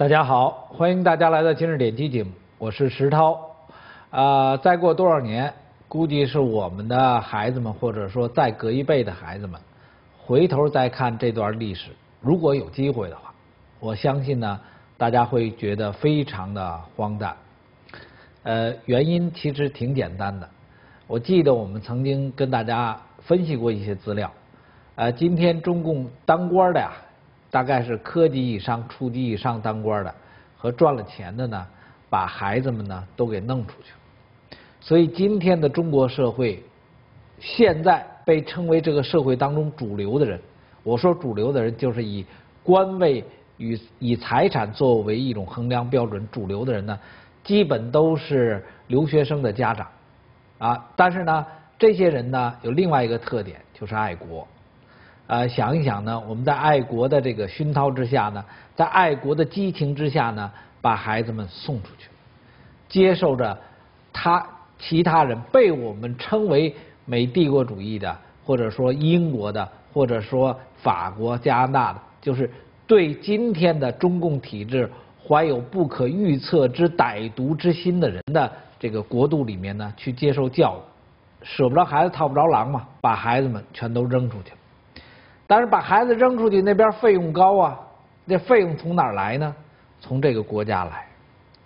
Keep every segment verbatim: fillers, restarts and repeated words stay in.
大家好，欢迎大家来到今日点击节目，我是石涛。啊、呃，再过多少年，估计是我们的孩子们，或者说再隔一辈的孩子们，回头再看这段历史，如果有机会的话，我相信呢，大家会觉得非常的荒诞。呃，原因其实挺简单的，我记得我们曾经跟大家分析过一些资料。呃，今天中共当官的呀。 大概是科级以上、处级以上当官的和赚了钱的呢，把孩子们呢都给弄出去了。所以今天的中国社会，现在被称为这个社会当中主流的人，我说主流的人就是以官位与以财产作为一种衡量标准，主流的人呢，基本都是留学生的家长啊。但是呢，这些人呢有另外一个特点，就是爱国。 呃，想一想呢，我们在爱国的这个熏陶之下呢，在爱国的激情之下呢，把孩子们送出去，接受着他其他人被我们称为美帝国主义的，或者说英国的，或者说法国、加拿大的，就是对今天的中共体制怀有不可预测之歹毒之心的人的这个国度里面呢，去接受教育，舍不着孩子套不着狼嘛，把孩子们全都扔出去了。 但是把孩子扔出去，那边费用高啊，那费用从哪儿来呢？从这个国家来，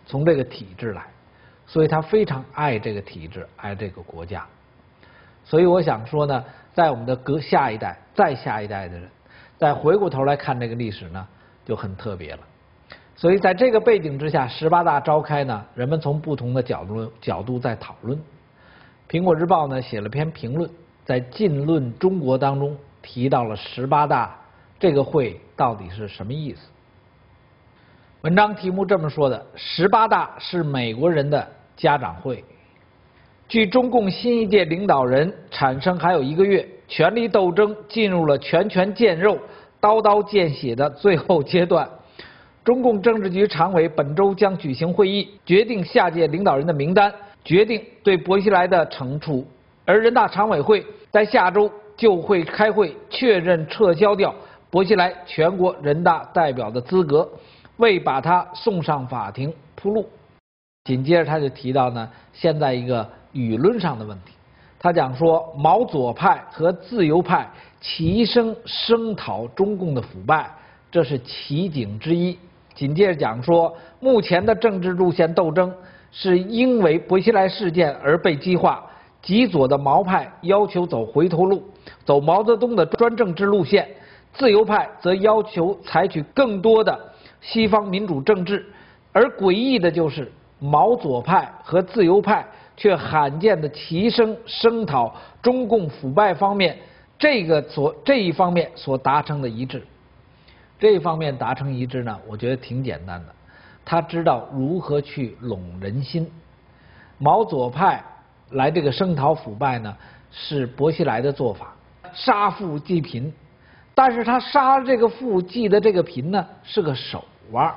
从这个体制来，所以他非常爱这个体制，爱这个国家。所以我想说呢，在我们的隔下一代、再下一代的人，再回过头来看这个历史呢，就很特别了。所以在这个背景之下，十八大召开呢，人们从不同的角度角度在讨论。苹果日报呢写了篇评论，在《近论中国》当中。 提到了十八大这个会到底是什么意思？文章题目这么说的：十八大是美国人的家长会，距中共新一届领导人产生还有一个月，权力斗争进入了拳拳见肉、刀刀见血的最后阶段。中共政治局常委本周将举行会议，决定下届领导人的名单，决定对薄熙来的惩处，而人大常委会在下周。 就会开会确认撤销掉薄熙来全国人大代表的资格，为把他送上法庭铺路。紧接着他就提到呢，现在一个舆论上的问题，他讲说毛左派和自由派齐声声讨中共的腐败，这是奇景之一。紧接着讲说，目前的政治路线斗争是因为薄熙来事件而被激化。 极左的毛派要求走回头路，走毛泽东的专政制路线；自由派则要求采取更多的西方民主政治。而诡异的就是，毛左派和自由派却罕见的齐声声讨中共腐败方面这个所这一方面所达成的一致。这一方面达成一致呢，我觉得挺简单的，他知道如何去拢人心。毛左派。 来这个声讨腐败呢，是薄熙来的做法，杀富济贫，但是他杀这个富济的这个贫呢是个手腕。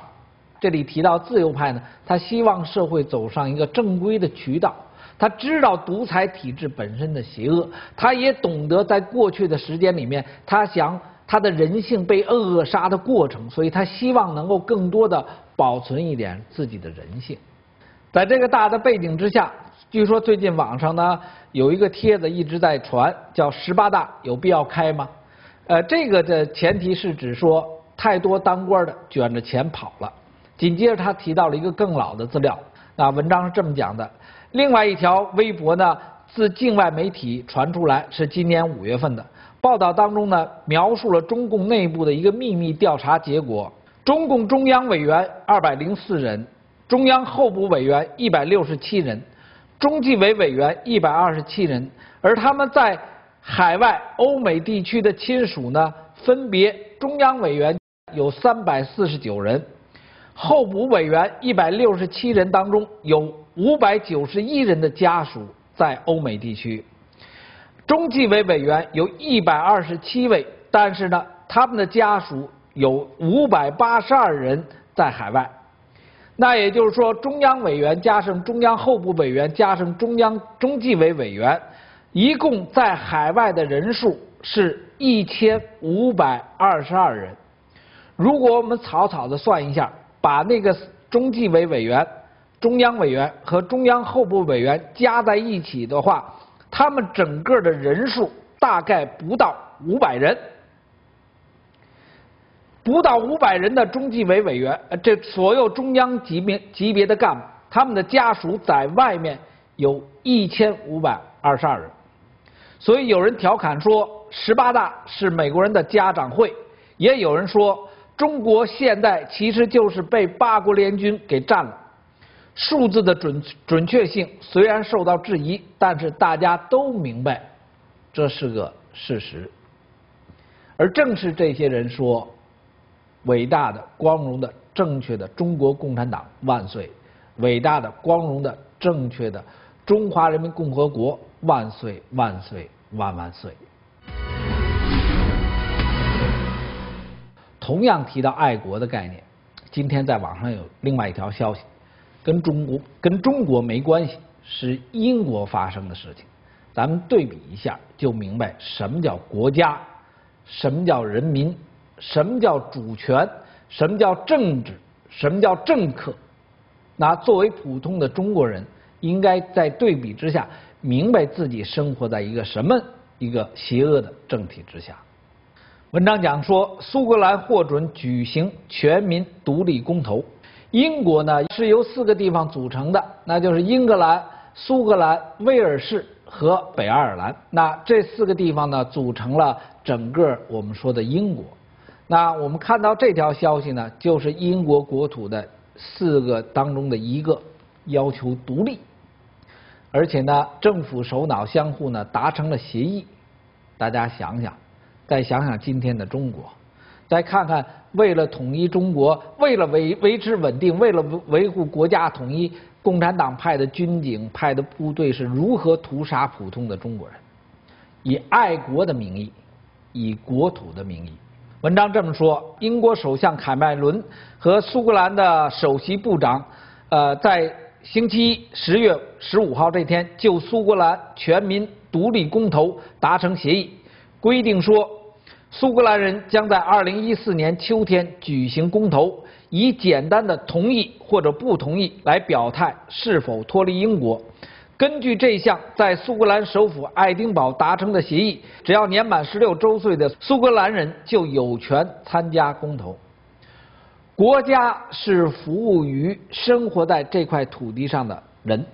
这里提到自由派呢，他希望社会走上一个正规的渠道，他知道独裁体制本身的邪恶，他也懂得在过去的时间里面，他想他的人性被扼杀的过程，所以他希望能够更多的保存一点自己的人性。在这个大的背景之下。 据说最近网上呢有一个帖子一直在传，叫“十八大有必要开吗？”呃，这个的前提是指说太多当官的卷着钱跑了。紧接着他提到了一个更老的资料，那文章是这么讲的。另外一条微博呢，自境外媒体传出来是今年五月份的报道当中呢，描述了中共内部的一个秘密调查结果：中共中央委员二百零四人，中央候补委员一百六十七人。 中纪委委员一百二十七人，而他们在海外欧美地区的亲属呢，分别中央委员有三百四十九人，候补委员一百六十七人当中有五百九十一人的家属在欧美地区，中纪委委员有一百二十七位，但是呢，他们的家属有五百八十二人在海外。 那也就是说，中央委员加上中央候补委员加上中央中纪委委员，一共在海外的人数是一千五百二十二人。如果我们草草的算一下，把那个中纪委委员、中央委员和中央候补委员加在一起的话，他们整个的人数大概不到五百人。 不到五百人的中纪委委员，呃，这所有中央级别级别的干部，他们的家属在外面有一千五百二十二人，所以有人调侃说，十八大是美国人的家长会，也有人说，中国现在其实就是被八国联军给占了。数字的准准确性虽然受到质疑，但是大家都明白，这是个事实。而正是这些人说。 伟大的、光荣的、正确的中国共产党万岁！伟大的、光荣的、正确的中华人民共和国万岁万岁万万岁！同样提到爱国的概念，今天在网上有另外一条消息，跟中国跟中国没关系，是英国发生的事情。咱们对比一下，就明白什么叫国家，什么叫人民。 什么叫主权？什么叫政治？什么叫政客？那作为普通的中国人，应该在对比之下，明白自己生活在一个什么一个邪恶的政体之下。文章讲说，苏格兰获准举行全民独立公投。英国呢是由四个地方组成的，那就是英格兰、苏格兰、威尔士和北爱尔兰。那这四个地方呢，组成了整个我们说的英国。 那我们看到这条消息呢，就是英国国土的四个当中的一个要求独立，而且呢，政府首脑相互呢达成了协议。大家想想，再想想今天的中国，再看看为了统一中国，为了维维持稳定，为了维护国家统一，共产党派的军警派的部队是如何屠杀普通的中国人，以爱国的名义，以国土的名义。 文章这么说：英国首相凯麦伦和苏格兰的首席部长，呃，在星期一十月十五号这天就苏格兰全民独立公投达成协议，规定说，苏格兰人将在二零一四年秋天举行公投，以简单的同意或者不同意来表态是否脱离英国。 根据这项在苏格兰首府爱丁堡达成的协议，只要年满十六周岁的苏格兰人就有权参加公投。国家是服务于生活在这块土地上的人，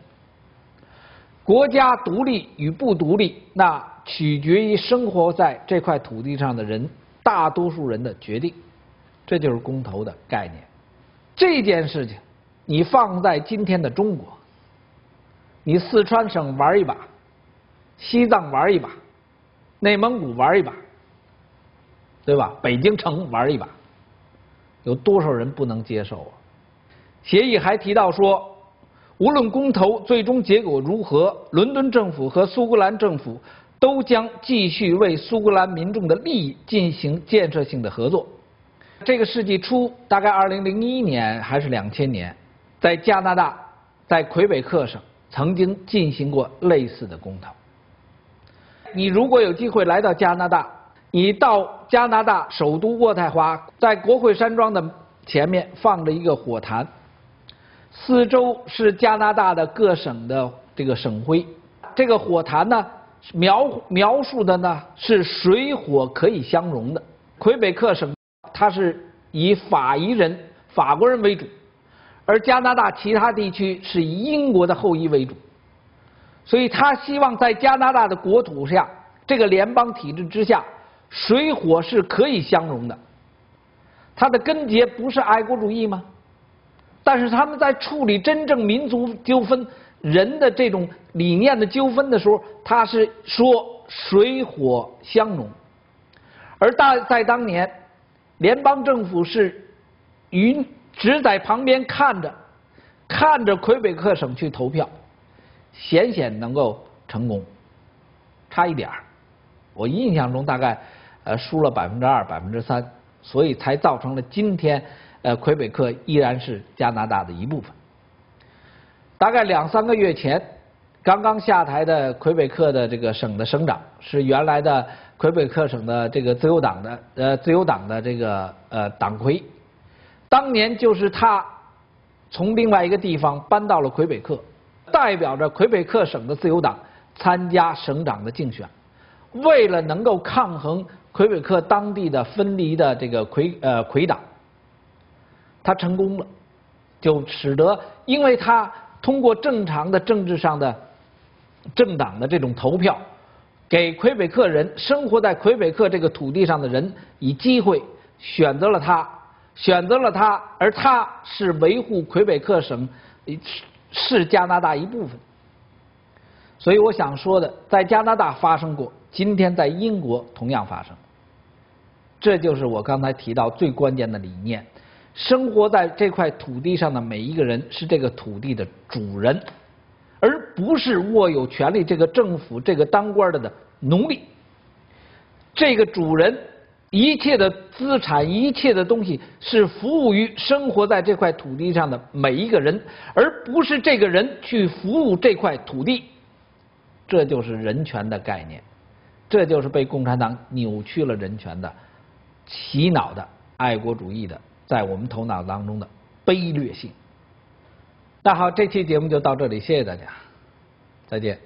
国家独立与不独立，那取决于生活在这块土地上的人，大多数人的决定。这就是公投的概念。这件事情，你放在今天的中国。 你四川省玩一把，西藏玩一把，内蒙古玩一把，对吧？北京城玩一把，有多少人不能接受啊？协议还提到说，无论公投最终结果如何，伦敦政府和苏格兰政府都将继续为苏格兰民众的利益进行建设性的合作。这个世纪初，大概二零零一年还是两千年，在加拿大，在魁北克省。 曾经进行过类似的公投。你如果有机会来到加拿大，你到加拿大首都渥太华，在国会山庄的前面放着一个火坛，四周是加拿大的各省的这个省徽。这个火坛呢，描描述的呢是水火可以相容的。魁北克省它是以法裔人、法国人为主。 而加拿大其他地区是以英国的后裔为主，所以他希望在加拿大的国土下，这个联邦体制之下，水火是可以相容的。它的根结不是爱国主义吗？但是他们在处理真正民族纠纷、人的这种理念的纠纷的时候，他是说水火相容。而大在当年，联邦政府是与。 只在旁边看着，看着魁北克省去投票，险险能够成功，差一点儿。我印象中大概呃输了百分之二、百分之三，所以才造成了今天呃魁北克依然是加拿大的一部分。大概两三个月前，刚刚下台的魁北克的这个省的省长是原来的魁北克省的这个自由党的呃自由党的这个呃党魁。当年就是他从另外一个地方搬到了魁北克，代表着魁北克省的自由党参加省长的竞选。为了能够抗衡魁北克当地的分离的这个魁呃魁党，他成功了，就使得因为他通过正常的政治上的政党的这种投票，给魁北克人生活在魁北克这个土地上的人以机会，选择了他。 选择了他，而他是维护魁北克省是加拿大一部分。所以我想说的，在加拿大发生过，今天在英国同样发生。这就是我刚才提到最关键的理念：生活在这块土地上的每一个人是这个土地的主人，而不是握有权力这个政府、这个当官的的奴隶。这个主人。 一切的资产，一切的东西是服务于生活在这块土地上的每一个人，而不是这个人去服务这块土地。这就是人权的概念，这就是被共产党扭曲了人权的、洗脑的、爱国主义的，在我们头脑当中的卑劣性。那好，这期节目就到这里，谢谢大家，再见。